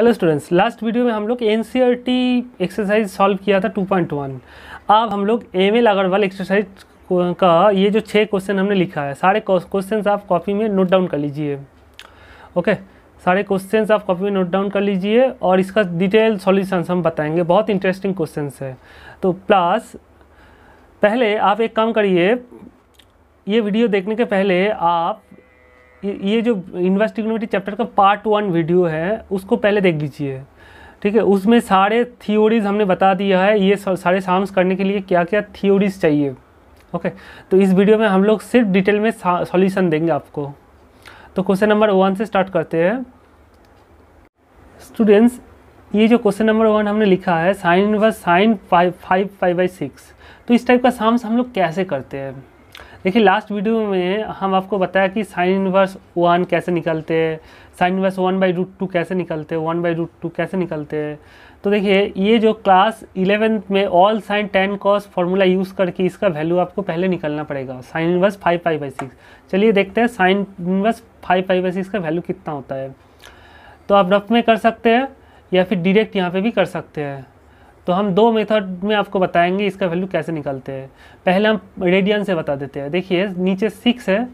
Hello students, last video में हम लोग NCERT एक्सरसाइज सॉल्व किया था 2.1। अब हम लोग ML अग्रवाल एक्सरसाइज का ये जो 6 क्वेश्चन हमने लिखा है, सारे क्वेश्चंस आप कॉपी में नोट डाउन कर लीजिए। ओके, सारे क्वेश्चंस आप कॉपी में नोट डाउन कर लीजिए और इसका डिटेल सॉल्यूशन हम बताएंगे। बहुत इंटरेस्टिंग क्वेश्चन है। तो प्लस पहले आप एक काम करिए, ये वीडियो देखने के पहले आप ये जो इन्वर्स ट्रिग्नोमेट्री चैप्टर का पार्ट 1 वीडियो है उसको पहले देख लीजिए, ठीक है। उसमें सारे थ्योरीज हमने बता दिया है, ये सारे साम्स करने के लिए क्या क्या थ्योरीज चाहिए। ओके, तो इस वीडियो में हम लोग सिर्फ डिटेल में सॉल्यूशन देंगे आपको। तो क्वेश्चन नंबर 1 से स्टार्ट करते हैं स्टूडेंट्स। ये जो क्वेश्चन नंबर 1 हमने लिखा है, साइन इनवर्स साइन 5 5 5/6। तो इस टाइप का साम्स हम लोग कैसे करते हैं, देखिए लास्ट वीडियो में हम आपको बताया कि साइन इनवर्स 1 कैसे निकलते हैं, साइन इनवर्स 1/√2 कैसे निकलते हैं, 1/√2 कैसे निकलते हैं। तो देखिए ये जो क्लास 11th में all sine tan cos formula use करके इसका वैल्यू आपको पहले निकलना पड़ेगा, साइन इनवर्स 5 5/6। चलिए देखते हैं साइन इनवर्स 5 5/6 का वैल्यू कितना होता है। तो आप रफ में कर सकते हैं या फिर डायरेक्ट यहाँ पर भी कर सकते हैं। तो हम दो मेथड में आपको बताएंगे इसका वैल्यू कैसे निकलते हैं। पहले हम रेडियन से बता देते हैं। देखिए नीचे 6 है,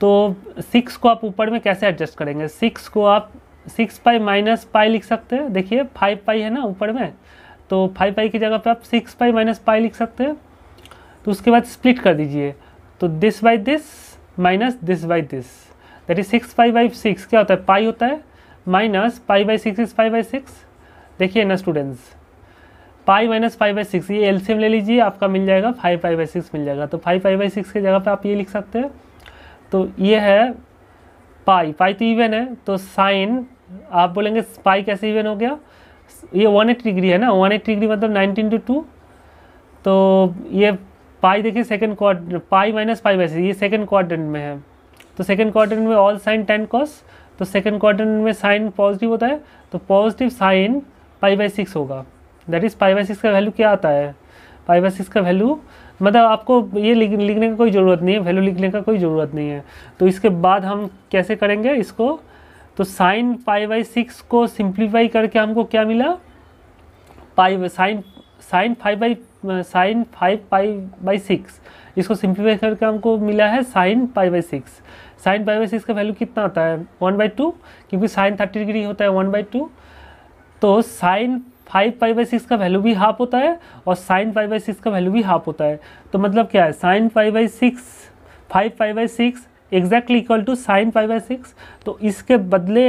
तो 6 को आप ऊपर में कैसे एडजस्ट करेंगे। 6 को आप 6π - π लिख सकते हैं। देखिए 5π है ना ऊपर में, तो 5π की जगह पे आप 6π - π लिख सकते हैं। तो उसके बाद स्प्लिट कर दीजिए, तो this by this minus this by this, that is 6π/6 क्या होता है, पाई होता है, माइनस π/6 इज π/6। देखिए ना स्टूडेंट्स, π - π/6 ये एलसीएम ले लीजिए, आपका मिल जाएगा 5π/6 मिल जाएगा। तो 5π/6 की जगह पे आप ये लिख सकते हैं। तो ये है पाई तो इवन है, तो साइन आप बोलेंगे पाई कैसे इवन हो गया, ये 180 डिग्री है ना, 180 डिग्री मतलब 19/2। तो ये पाई देखिए सेकंड क्वाड्रेंट, π - π/6 ये सेकंड क्वाड्रेंट में है। तो सेकंड क्वाड्रेंट में ऑल साइन टेन कॉस, तो सेकंड क्वाड्रेंट में साइन पॉजिटिव होता है, तो पॉजिटिव साइन π/6 होगा, दैट इज़ π/6 का वैल्यू क्या आता है, π/6 का वैल्यू मतलब आपको ये लिखने की कोई ज़रूरत नहीं है, वैल्यू लिखने का कोई ज़रूरत नहीं है। तो इसके बाद हम कैसे करेंगे इसको, तो साइन π/6 को सिंप्लीफाई करके हमको क्या मिला, साइन 5/6 इसको सिंप्लीफाई करके हमको मिला है साइन π/6। साइन π/6 का वैल्यू कितना आता है, 1/2, क्योंकि साइन 30 डिग्री होता है 1/2। तो साइन 5π/6 का वैल्यू भी हाफ होता है और साइन π/6 का वैल्यू भी हाफ होता है। तो मतलब क्या है, sine π/6 exactly equal to sine π/6। तो इसके बदले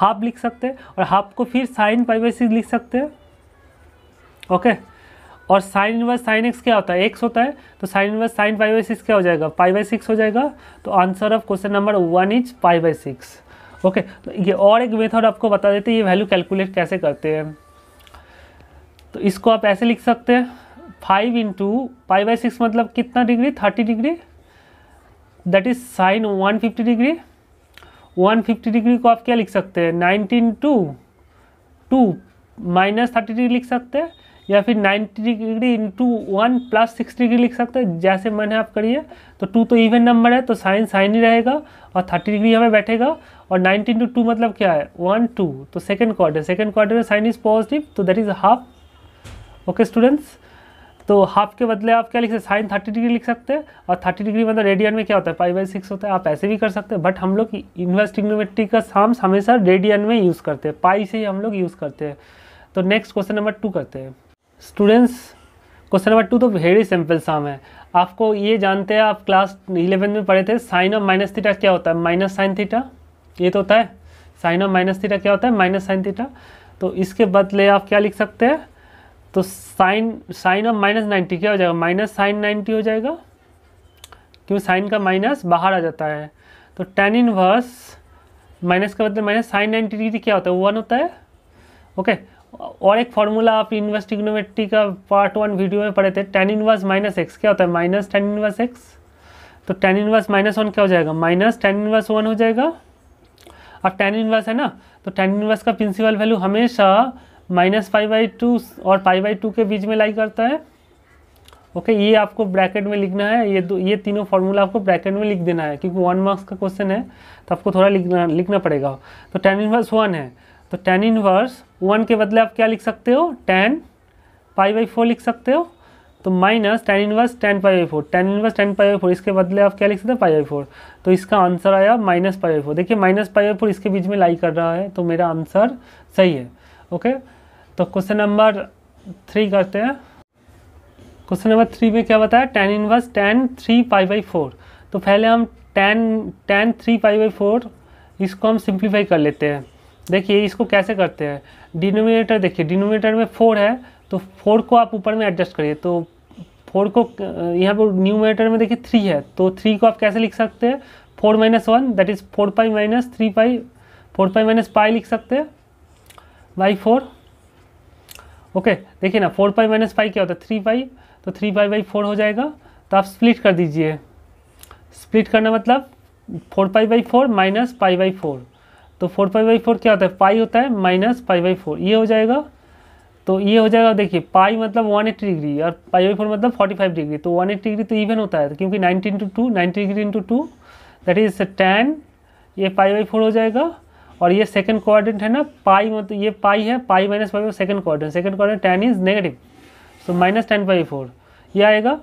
हाफ लिख सकते हैं और हाफ को फिर साइन π/6 लिख सकते हैं। ओके, और साइन इनवर्स साइन एक्स क्या होता है, एक्स होता है। तो साइन इनवर्स साइन π/6 क्या हो जाएगा, π/6 हो जाएगा। तो answer of question number 1 is π/6। Okay, तो ये और एक मेथड आपको बता देते हैं ये वैल्यू कैलकुलेट कैसे करते हैं। तो इसको आप ऐसे लिख सकते हैं, 5 × π/6 मतलब कितना degree, 30 degree, that is sine 150 degree. 150 degree को आप क्या लिख सकते हैं, 19/2 -30 डिग्री लिख सकते हैं, या फिर 90 डिग्री × 1 +6 डिग्री लिख सकते हैं, जैसे मन है आप करिए। तो 2 तो इवन नंबर है, तो साइन साइन ही रहेगा और 30 डिग्री हमें बैठेगा, और 19/2 मतलब क्या है, 1/2। तो सेकंड क्वार्टर में साइन इज पॉजिटिव, तो that is half. Okay students, तो हाफ के बदले आप क्या लिख सकते, साइन 30 डिग्री लिख सकते हैं, और 30 डिग्री मतलब रेडियन में क्या होता है, π/6 होता है। आप ऐसे भी कर सकते हैं, बट हम लोग इन्वर्स ट्रिग्नोमेट्री का साम्स हमेशा रेडियन में यूज़ करते हैं, पाई से ही हम लोग यूज़ करते हैं। तो नेक्स्ट क्वेश्चन नंबर 2 करते हैं स्टूडेंट्स। क्वेश्चन नंबर 2 तो वेरी सिंपल साम है, आपको ये जानते हैं, आप क्लास 11 में पढ़े थे, साइन ऑफ माइनस थीटा क्या होता है, माइनस साइन थीटा, ये तो होता है। साइन ऑफ माइनस थीटा क्या होता है, माइनस साइन थीटा। तो इसके बदले आप क्या लिख सकते हैं, तो साइन ऑफ माइनस 90 क्या हो जाएगा, माइनस साइन 90 हो जाएगा, क्योंकि साइन का माइनस बाहर आ जाता है। तो टेन इनवर्स माइनस का बदले माइनस साइन 90 डिग्री क्या होता है, 1 होता है। ओके, और एक फार्मूला आप इन्वर्स ट्रिग्नोमेट्री का पार्ट 1 वीडियो में पढ़े थे, टेन इनवर्स -x क्या होता है, माइनस टेन इनवर्स x। तो टेन इनवर्स -1 क्या हो जाएगा, माइनस टेन इनवर्स 1 हो जाएगा। अब टेन इनवर्स है ना, तो टेन इनवर्स का प्रिंसिपल वैल्यू हमेशा -π/2 और π/2 के बीच में लाई करता है। ओके, ये आपको ब्रैकेट में लिखना है, ये तीनों फार्मूला आपको ब्रैकेट में लिख देना है, क्योंकि 1 मार्क्स का क्वेश्चन है तो आपको थोड़ा लिखना पड़ेगा। तो टेन इनवर्स 1 है, तो tan इनवर्स 1 के बदले आप क्या लिख सकते हो, tan पाई बाई 4 लिख सकते हो। तो minus tan inverse tan pi by 4, tan inverse tan pi by 4, इसके बदले आप क्या लिख सकते हैं, पाई बाई 4। तो इसका आंसर आया माइनस पाई बाई 4। देखिए माइनस पाई बाई 4 इसके बीच में लाई कर रहा है, तो मेरा आंसर सही है। ओके, तो क्वेश्चन नंबर 3 करते हैं। क्वेश्चन नंबर 3 में क्या बताया, tan inverse tan 3 pi by 4। तो पहले हम tan 3 पाई बाई 4 इसको हम सिंप्लीफाई कर लेते हैं। देखिए इसको कैसे करते हैं, डिनोमिनेटर देखिए, डिनोमिनेटर में 4 है तो 4 को आप ऊपर में एडजस्ट करिए। तो 4 को यहाँ पर न्यूमिनेटर में देखिए 3 है, तो 3 को आप कैसे लिख सकते हैं, 4 minus 1, that is 4 pi minus pi लिख सकते हैं बाई 4। ओके, देखिए ना 4 पाई माइनस पाई क्या होता है, 3 पाई, तो 3 पाई बाई 4 हो जाएगा। तो आप स्प्लिट कर दीजिए, स्प्लिट करना मतलब 4 pi by 4 minus pi by 4। तो 4 पाई बाई 4 क्या होता है, पाई होता है माइनस पाई बाई 4, ये हो जाएगा। तो ये हो जाएगा, देखिए पाई मतलब 180 डिग्री और पाई बाई 4 मतलब 45 डिग्री। तो 180 डिग्री तो इवन होता है, क्योंकि 90 into 2, 90 degree into 2, that is 10, ये पाई बाई 4 हो जाएगा। और ये सेकंड क्वाड्रेंट है ना, पाई मतलब ये पाई है, pi minus pi by 4 second quadrant, second quadrant tan is negative, so minus 10 pi by 4 ये आएगा।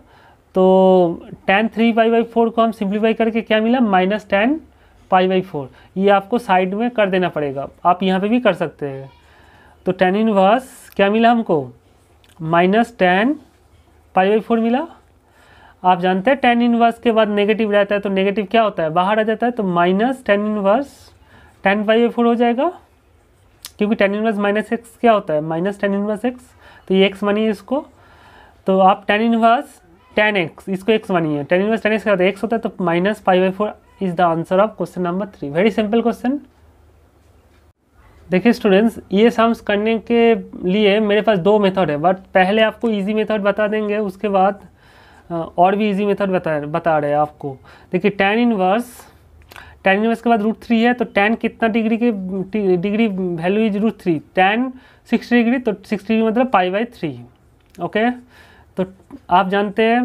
तो 10 3 पाई बाई 4 को हम सिंप्लीफाई करके क्या मिला, माइनस 10 पाई बाई 4। ये आपको साइड में कर देना पड़ेगा, आप यहाँ पे भी कर सकते हैं। तो tan इनवर्स क्या मिला हमको, माइनस 10 पाई बाई 4 मिला। आप जानते हैं tan इनवर्स के बाद नेगेटिव रहता है, तो नेगेटिव क्या होता है, बाहर आ जाता है। तो माइनस 10 इनवर्स 10 पाई बाई 4 हो जाएगा, क्योंकि tan इनवर्स माइनस x क्या होता है, माइनस 10 इनवर्स x, तो ये x मानिए इसको। तो आप tan इनवर्स tan x, इसको x मानिए, tan इनवर्स tan x क्या होता है, x होता है। तो minus pi by 4 is the answer of question number 3। Very simple question. देखिए स्टूडेंट्स, ये सम्स करने के लिए मेरे पास 2 मेथड है, बट पहले आपको इजी मेथड बता देंगे, उसके बाद और भी इजी मेथड बता रहे हैं आपको। देखिए tan इनवर्स के बाद √3 है, तो tan कितना डिग्री के degree value is √3, tan 60 degree, तो 60 डिग्री मतलब पाई बाई 3। ओके, तो आप जानते हैं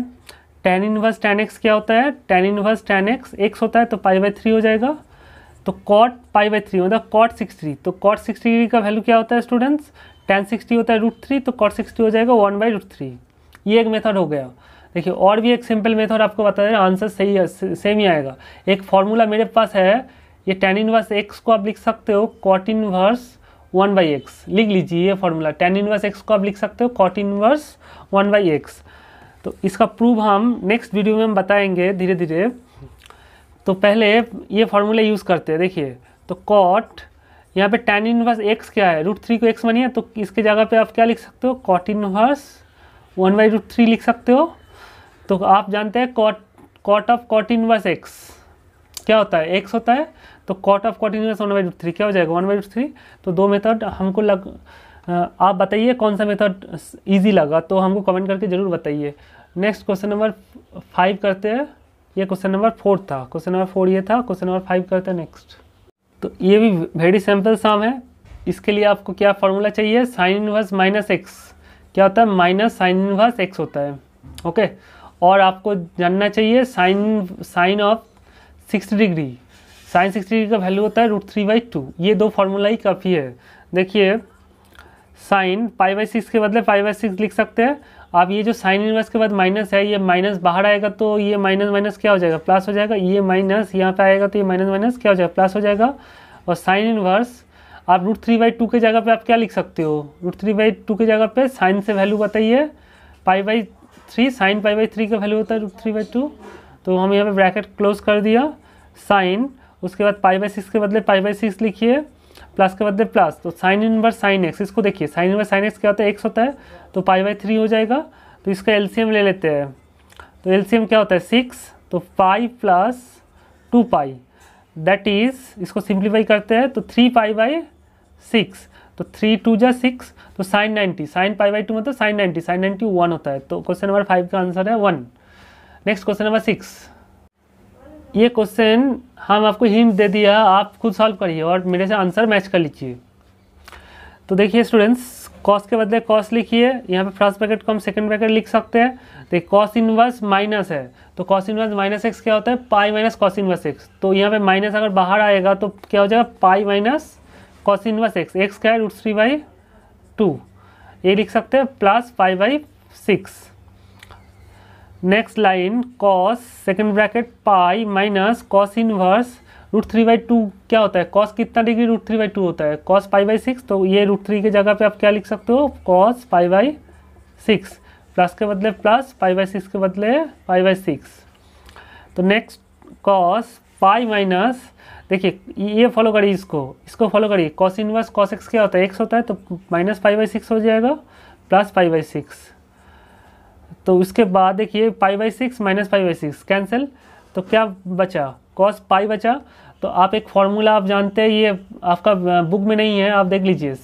tan इनवर्स tan x क्या होता है, tan inverse tan x x होता है, तो पाई बाई 3 हो जाएगा। तो cot पाई बाई 3 मतलब cot 60, तो cot 60 डिग्री का वैल्यू क्या होता है स्टूडेंट्स, tan 60 होता है √3, तो cot 60 हो जाएगा 1 बाई √3। ये एक मेथड हो गया। देखिए और भी एक सिंपल मेथड आपको बता दें, आंसर सही सेम ही आएगा। एक फार्मूला मेरे पास है, ये tan इनवर्स x को आप लिख सकते हो cot इनवर्स 1 बाई x, लिख लीजिए ये फार्मूला। tan इनवर्स x को आप लिख सकते हो cot इनवर्स 1 बाई x। तो इसका प्रूफ हम नेक्स्ट वीडियो में हम बताएंगे धीरे धीरे। तो पहले ये फार्मूला यूज़ करते हैं। देखिए तो कॉट, यहाँ पे tan इनवर्स x क्या है, √3 को x मानिए, तो इसके जगह पे आप क्या लिख सकते हो, कॉट इनवर्स 1 बाई √3 लिख सकते हो। तो आप जानते हैं cot of cot inverse x क्या होता है, x होता है। तो cot of cot inverse 1 by √3 क्या हो जाएगा, 1 बाई √3। तो 2 मेथड हमको आप बताइए कौन सा मेथड इजी लगा, तो हमको कमेंट करके ज़रूर बताइए। नेक्स्ट क्वेश्चन नंबर 5 करते हैं। ये क्वेश्चन नंबर 4 था, क्वेश्चन नंबर 4 ये था, क्वेश्चन नंबर 5 करते हैं नेक्स्ट। तो ये भी वेरी सिंपल सम है। इसके लिए आपको क्या फार्मूला चाहिए, साइन इनवर्स माइनस x क्या होता है, माइनस साइन इनवर्स x होता है। ओके, और आपको जानना चाहिए sine of 60 degree, sine 60 degree का वैल्यू होता है √3 बाई 2। ये 2 फार्मूला ही काफ़ी है। देखिए साइन पाई बाई 6 के बदले पाई बाई 6 लिख सकते हैं। अब ये जो साइन इनवर्स के बाद माइनस है, ये माइनस बाहर आएगा, तो ये माइनस माइनस क्या हो जाएगा, प्लस हो जाएगा। ये माइनस यहाँ पे आएगा, तो ये माइनस माइनस क्या हो जाएगा, प्लस हो जाएगा। और साइन इनवर्स आप √3 बाई 2 के जगह पे आप क्या लिख सकते हो, √3 बाई 2 के जगह पे साइन से वैल्यू बताइए, pi by 3, sine pi by 3 का वैल्यू होता है √3 बाई 2। तो हम यहाँ पर ब्रैकेट क्लोज कर दिया, साइन उसके बाद पाई बाई 6 के बदले पाई बाई 6 लिखिए, प्लस के बदले प्लस। तो साइन इनवर्स साइन एक्स, इसको देखिए, साइन इनवर्स साइन एक्स क्या होता है, x होता है, तो पाई बाई 3 हो जाएगा। तो इसका एलसीएम ले लेते हैं। तो एलसीएम क्या होता है, 6, तो pi plus 2 pi, that is, इसको सिंप्लीफाई करते हैं, तो 3 पाई बाई 6, तो 3 2 जा 6, तो साइन 90, साइन पाई बाई 2 मतलब साइन 90, साइन 90 1 होता है। तो क्वेश्चन नंबर 5 का आंसर है 1। Next question number 6। ये क्वेश्चन हम आपको हिंट दे दिया, आप खुद सॉल्व करिए और मेरे से आंसर मैच कर लीजिए। तो देखिए स्टूडेंट्स, कॉस के बदले कॉस लिखिए, यहाँ पे फर्स्ट ब्रैकेट को हम सेकंड ब्रैकेट लिख सकते हैं। देखिए कॉस इनवर्स माइनस है, तो कॉस इनवर्स माइनस x क्या होता है, pi minus cos inverse x। तो यहाँ पे माइनस अगर बाहर आएगा तो क्या हो जाएगा, pi minus cos inverse x, x क्या है रूट 3/2, ये लिख सकते हैं plus 5/6। Next line cos second bracket pi minus cos inverse root 3/2 क्या होता है, कॉस कितना डिग्री रूट 3/2 होता है, कॉस π/6। तो ये रूट 3 की जगह पे आप क्या लिख सकते हो, कॉस π/6, प्लस के बदले प्लस, π/6 के बदले π/6। तो नेक्स्ट कॉस पाई माइनस, देखिए ये फॉलो करिए, इसको फॉलो करिए, कॉस इनवर्स कॉस एक्स क्या होता है, एक्स होता है, तो माइनस π/6 हो जाएगा प्लस π/6। तो उसके बाद देखिए π/6 माइनस π/6 कैंसिल, तो क्या बचा cos पाई बचा। तो आप एक फार्मूला आप जानते हैं, ये आपका बुक में नहीं है, आप देख लीजिए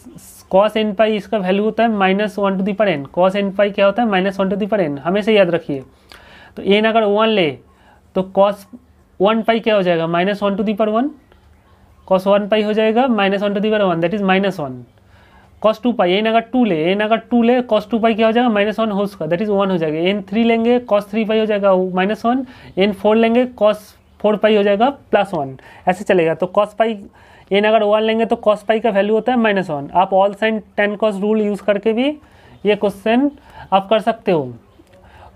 cos n पाई इसका वैल्यू होता है -1/n। cos n पाई क्या होता है -1/n, हमेशा याद रखिए। तो n अगर 1 ले तो cos 1 पाई क्या हो जाएगा -1/1, cos 1 पाई हो जाएगा -1/1 that is -1। Cos 2 pi, n अगर 2 ले, कॉस 2 पाई क्या हो जाएगा -1 होल स्क्वायर दैट इज 1 हो जाएगा। एन 3 लेंगे कॉस 3 पाई हो जाएगा -1, एन 4 लेंगे कॉस 4 पाई हो जाएगा +1, ऐसे चलेगा। तो कॉस पाई एन अगर 1 लेंगे तो कॉस पाई का वैल्यू होता है -1। आप all sine tan cos rule use करके भी ये क्वेश्चन आप कर सकते हो।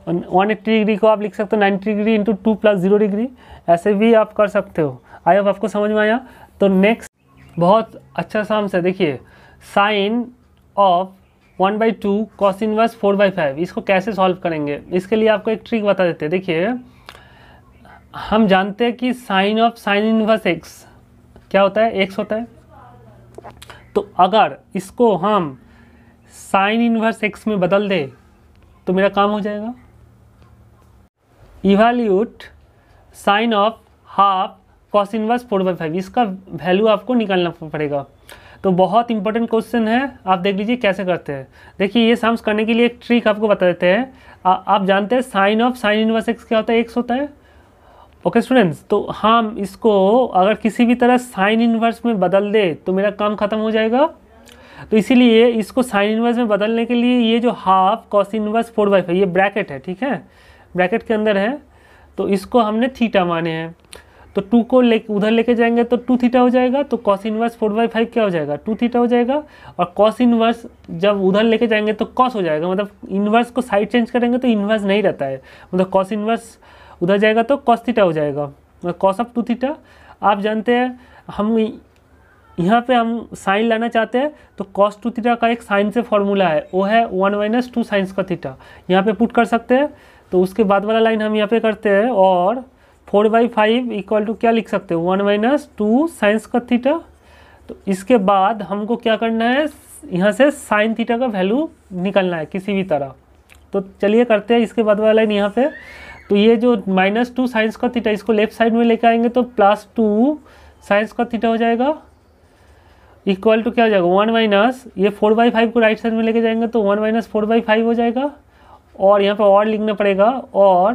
180 डिग्री को आप लिख सकते हो 90 डिग्री इंटू 2 प्लस 0 डिग्री, ऐसे भी आप कर सकते हो। आई होप आपको समझ में आया। तो नेक्स्ट बहुत अच्छा साम्स है, देखिए साइन ऑफ 1/2 कॉस इनवर्स 4/5, इसको कैसे सॉल्व करेंगे, इसके लिए आपको एक ट्रिक बता देते हैं। देखिए हम जानते हैं कि sine of sine inverse x क्या होता है, एक्स होता है। तो अगर इसको हम साइन इनवर्स एक्स में बदल दें तो मेरा काम हो जाएगा। Evaluate sine of half cos inverse 4/5, इसका वैल्यू आपको निकालना पड़ेगा। तो बहुत इंपॉर्टेंट क्वेश्चन है, आप देख लीजिए कैसे करते हैं। देखिए ये सम्स करने के लिए एक ट्रिक आपको बता देते हैं। आप जानते हैं sine of sine inverse x क्या होता है, एक्स होता है। ओके स्टूडेंट्स, तो हम इसको अगर किसी भी तरह साइन इनवर्स में बदल दे तो मेरा काम खत्म हो जाएगा। तो इसीलिए इसको साइन इनवर्स में बदलने के लिए ये जो हाफ कॉस इनवर्स 4/5 ये ब्रैकेट है, ठीक है, ब्रैकेट के अंदर है, तो इसको हमने थीटा माने हैं। तो 2 को उधर लेके जाएंगे तो 2 थीटा हो जाएगा, तो कॉस इनवर्स 4/5 क्या हो जाएगा 2 थीटा हो जाएगा। और कॉस इनवर्स जब उधर लेके जाएंगे तो कॉस हो जाएगा, मतलब इनवर्स को साइड चेंज करेंगे तो इनवर्स नहीं रहता है, मतलब कॉस इनवर्स उधर जाएगा तो कॉस थीटा हो जाएगा, मतलब कॉस ऑफ 2 थीटा। आप जानते हैं हम यहाँ पे हम साइन लाना चाहते हैं, तो कॉस 2 थीटा का एक साइन से फॉर्मूला है, वो है 1 - 2 साइन स्क्वायर थीटा, यहाँ पे पुट कर सकते हैं। तो उसके बाद वाला लाइन हम यहाँ पे करते हैं, और 4/5 इक्वल टू क्या लिख सकते हैं 1 - 2 साइन स्क्वायर थीटा। तो इसके बाद हमको क्या करना है, यहाँ से साइन थीटा का वैल्यू निकालना है किसी भी तरह। तो चलिए करते हैं इसके बाद वाला लाइन यहाँ पे। तो ये जो -2 साइन स्क्वायर थीटा, इसको लेफ्ट साइड में लेकर आएंगे तो +2 साइन स्क्वायर थीटा हो जाएगा, इक्वल टू क्या हो जाएगा 1 - ये 4/5 को राइट साइड में लेके जाएंगे तो 1 - 4/5 हो जाएगा। और यहाँ पर और लिखना पड़ेगा, और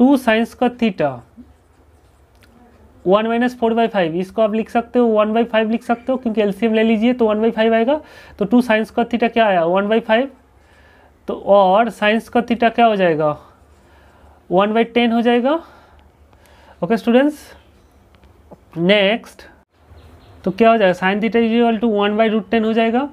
2 साइंस का थीटा 1 - 4/5, इसको आप लिख सकते हो 1/5 लिख सकते हो, क्योंकि एलसीएम ले लीजिए तो 1/5 आएगा। तो 2 साइंस का थीटा क्या आया 1/5, तो और साइंस का थीटा क्या हो जाएगा 1/10 हो जाएगा। ओके स्टूडेंट्स, नेक्स्ट तो क्या हो जाएगा साइन थीटा इक्वल टू 1/√10 हो जाएगा।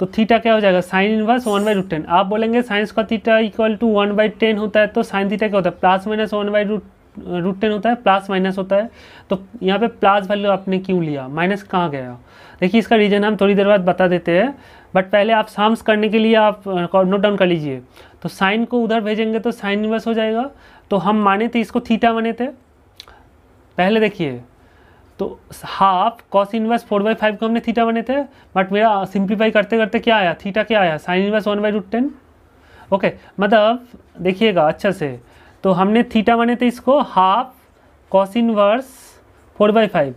तो थीटा क्या हो जाएगा साइन इनवर्स 1/√10। आप बोलेंगे साइंस का थीटा इक्वल टू 1/10 होता है, तो साइन थीटा क्या होता है +- 1/√10 होता है, प्लस माइनस होता है। तो यहाँ पे प्लस वैल्यू आपने क्यों लिया, माइनस कहाँ गया, देखिए इसका रीजन हम थोड़ी देर बाद बता देते हैं, बट पहले आप सम्स करने के लिए आप नोट डाउन कर लीजिए। तो साइन को उधर भेजेंगे तो साइन इनवर्स हो जाएगा। तो हम माने थे इसको थीटा माने थे पहले, देखिए तो हाफ कॉस इनवर्स 4/5 को हमने थीटा बने थे, बट मेरा सिंप्लीफाई करते करते क्या आया, थीटा क्या आया साइन इनवर्स 1/√10। ओके, मतलब देखिएगा अच्छा से, तो हमने थीटा बने थे इसको हाफ कॉस इनवर्स 4/5,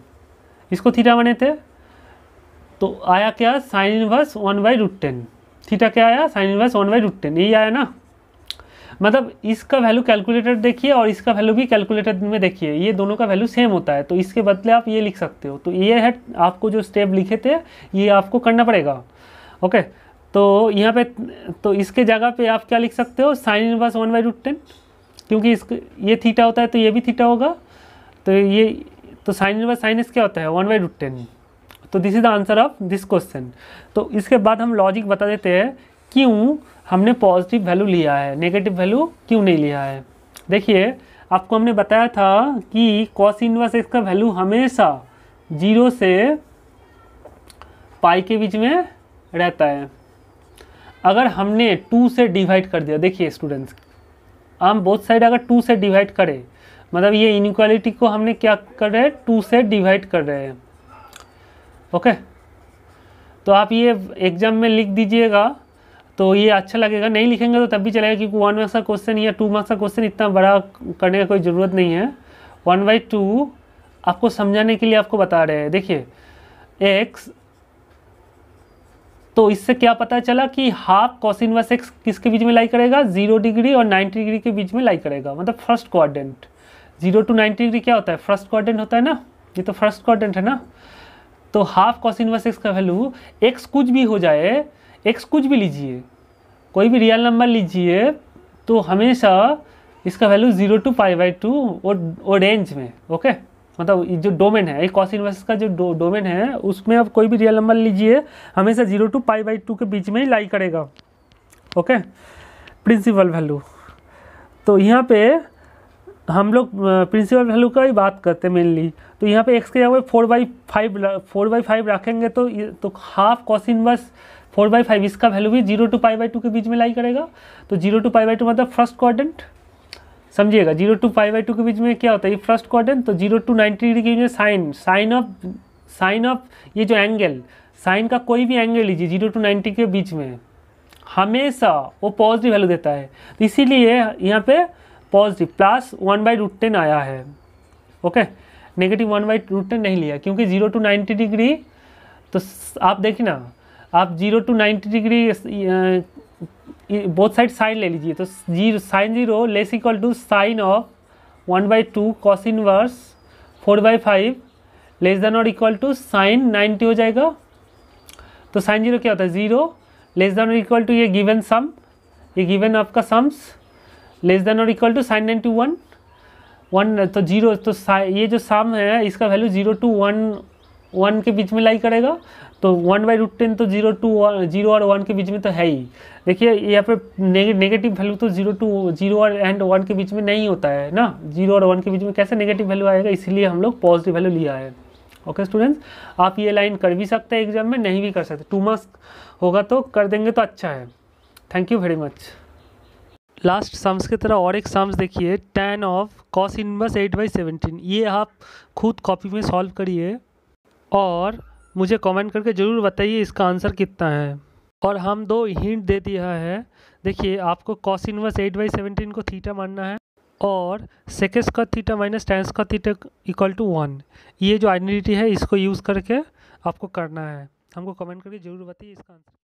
इसको थीटा बने थे, तो आया क्या साइन इनवर्स 1/√10। थीटा क्या आया साइन इनवर्स 1/√10, यही आया ना। मतलब इसका वैल्यू कैलकुलेटर देखिए और इसका वैल्यू भी कैलकुलेटर में देखिए, ये दोनों का वैल्यू सेम होता है, तो इसके बदले आप ये लिख सकते हो। तो ये है आपको जो स्टेप लिखे थे, ये आपको करना पड़ेगा। ओके, तो यहाँ पे तो इसके जगह पे आप क्या लिख सकते हो साइन इनवर्स 1/√10, क्योंकि इसके ये थीटा होता है तो ये भी थीटा होगा, तो ये तो साइन इनवर्स साइन इस क्या होता है 1/√10। तो this is the answer of this question. तो इसके बाद हम लॉजिक बता देते हैं क्यों हमने पॉजिटिव वैल्यू लिया है, नेगेटिव वैल्यू क्यों नहीं लिया है। देखिए आपको हमने बताया था कि कॉस इनवर्स एक्स का वैल्यू हमेशा 0 से पाई के बीच में रहता है। अगर हमने 2 से डिवाइड कर दिया, देखिए स्टूडेंट्स हम बोथ साइड अगर 2 से डिवाइड करें, मतलब ये इनइक्वालिटी को हमने क्या कर रहे हैं, 2 से डिवाइड कर रहे हैं। ओके तो आप ये एग्जाम में लिख दीजिएगा तो ये अच्छा लगेगा, नहीं लिखेंगे तो तब भी चलेगा क्योंकि 1 मार्क्स का क्वेश्चन या 2 मार्क्स का क्वेश्चन इतना बड़ा करने का कोई ज़रूरत नहीं है। 1/2 आपको समझाने के लिए आपको बता रहे हैं। देखिए एक्स, तो इससे क्या पता चला कि हाफ कॉस इनवर्स एक्स किसके बीच में लाई करेगा, 0 डिग्री और 90 डिग्री के बीच में लाई करेगा, मतलब फर्स्ट क्वाड्रेंट। 0 to 90 डिग्री क्या होता है, फर्स्ट क्वाड्रेंट होता है ना, ये तो फर्स्ट क्वाड्रेंट है ना। तो हाफ कॉस इनवर्स एक्स का वैल्यू एक्स कुछ भी हो जाए, एक्स कुछ भी लीजिए, कोई भी रियल नंबर लीजिए, तो हमेशा इसका वैल्यू 0 to π/2 और रेंज में। ओके मतलब जो डोमेन है, एक कॉस इनवर्स का जो डोमेन है उसमें आप कोई भी रियल नंबर लीजिए, हमेशा 0 to π/2 के बीच में ही लाई करेगा। ओके प्रिंसिपल वैल्यू, तो यहाँ पे हम लोग प्रिंसिपल वैल्यू का ही बात करते हैं मेनली। तो यहाँ पे एक्स के जगह 4/5 रखेंगे तो हाफ कॉस इनवर्स 4/5 इसका वैल्यू भी 0 to π/2 के बीच में लाई करेगा। तो 0 to π/2 मतलब फर्स्ट क्वाड्रेंट, समझिएगा 0 to π/2 के बीच में क्या होता है, ये फर्स्ट क्वाड्रेंट। तो 0 to 90 डिग्री के बीच में साइन ऑफ ये जो एंगल, साइन का कोई भी एंगल लीजिए 0 to 90 के बीच में, हमेशा वो पॉजिटिव वैल्यू देता है। तो इसीलिए यहाँ पे पॉजिटिव प्लस 1/√10 आया है। ओके नेगेटिव 1/√10 नहीं लिया क्योंकि 0 to 90 डिग्री, तो आप देखिए ना, आप 0 to 90 degree both side sine ले लीजिए, तो sin 0 less equal to sine of 1/2 cos inverse 4/5 less than और इक्वल टू साइन 90 हो जाएगा। तो sin 0 क्या होता है, 0 लेस देन और इक्वल टू ये गिवन सम, ये गिवन आपका सम्स लेस देन और इक्वल टू साइन 90 1 1। तो 0 तो ये जो सम है इसका वैल्यू 0 to 1 के बीच में लाई करेगा। तो 1/√10 तो 0 और 1 के बीच में तो है ही। देखिए यहाँ पे नेगेटिव वैल्यू तो 0 और 1 के बीच में नहीं होता है ना, 0 और 1 के बीच में कैसे नेगेटिव वैल्यू आएगा, इसलिए हम लोग पॉजिटिव वैल्यू लिया है। ओके स्टूडेंट्स आप ये लाइन कर भी सकते हैं एग्जाम में, नहीं भी कर सकते, 2 मार्क्स होगा तो कर देंगे तो अच्छा है। Thank you very much. Last sums की तरह और एक सम्स देखिए, tan ऑफ कॉस इनवर्स 8/17, ये आप खुद कॉपी में सॉल्व करिए और मुझे कमेंट करके ज़रूर बताइए इसका आंसर कितना है। और हम 2 हिंट दे दिया है, देखिए आपको कॉस इनवर्स 8/17 को थीटा मानना है और sec² theta minus tan² theta equal to 1, ये जो आइडेंटिटी है इसको यूज़ करके आपको करना है। हमको कमेंट करके ज़रूर बताइए इसका आंसर।